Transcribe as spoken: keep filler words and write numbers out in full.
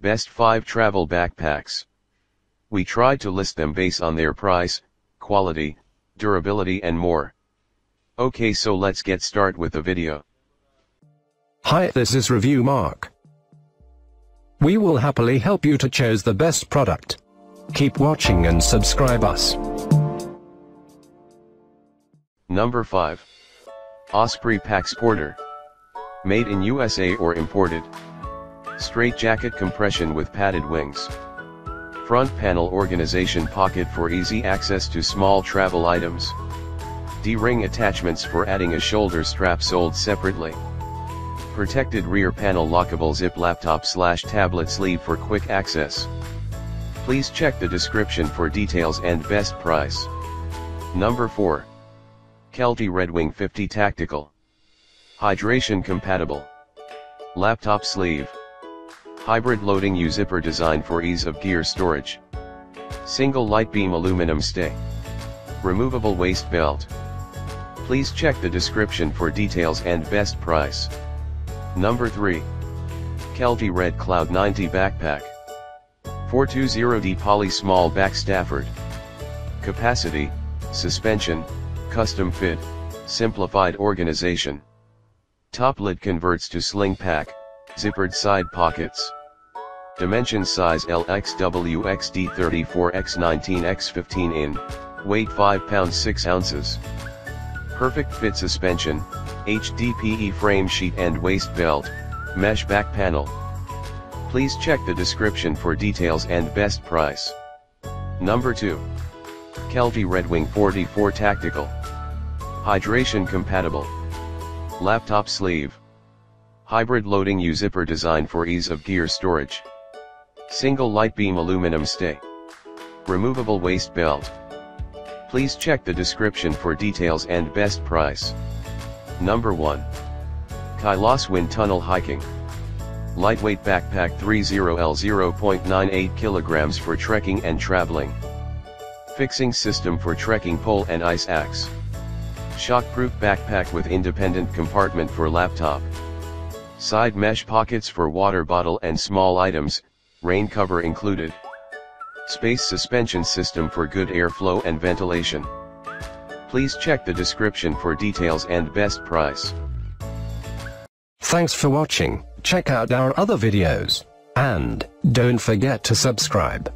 Best five Travel Backpacks. We tried to list them based on their price, quality, durability and more. Okay, so let's get start with the video. Hi, this is Review Mark. We will happily help you to choose the best product. Keep watching and subscribe us. Number five. Osprey Packs Porter. Made in U S A or imported. Straight jacket compression with padded wings. Front panel organization pocket for easy access to small travel items. D-ring attachments for adding a shoulder strap sold separately. Protected rear panel lockable zip laptop slash tablet sleeve for quick access. Please check the description for details and best price. Number four. Kelty Redwing fifty Tactical. Hydration compatible. Laptop sleeve. Hybrid loading U-zipper design for ease of gear storage. Single light beam aluminum stay. Removable waist belt. Please check the description for details and best price. Number three. Kelty Red Cloud ninety Backpack. four twenty D Poly Small Back Stafford. Capacity, suspension, custom fit, simplified organization. Top lid converts to sling pack, zippered side pockets. Dimension size L X W X D thirty-four by nineteen by fifteen in, weight five pounds six ounces. Perfect fit suspension, H D P E frame sheet and waist belt, mesh back panel. Please check the description for details and best price. Number two. Kelty Redwing forty-four Tactical. Hydration compatible. Laptop sleeve. Hybrid loading U-zipper design for ease of gear storage. Single light beam aluminum stay. Removable waist belt. Please check the description for details and best price. Number one. KAILAS Wind Tunnel Hiking. Lightweight backpack thirty pounds zero point nine eight kilograms for trekking and traveling. Fixing system for trekking pole and ice axe. Shockproof backpack with independent compartment for laptop. Side mesh pockets for water bottle and small items, rain cover included. Space suspension system for good airflow and ventilation. Please check the description for details and best price. Thanks for watching. Check out our other videos. And don't forget to subscribe.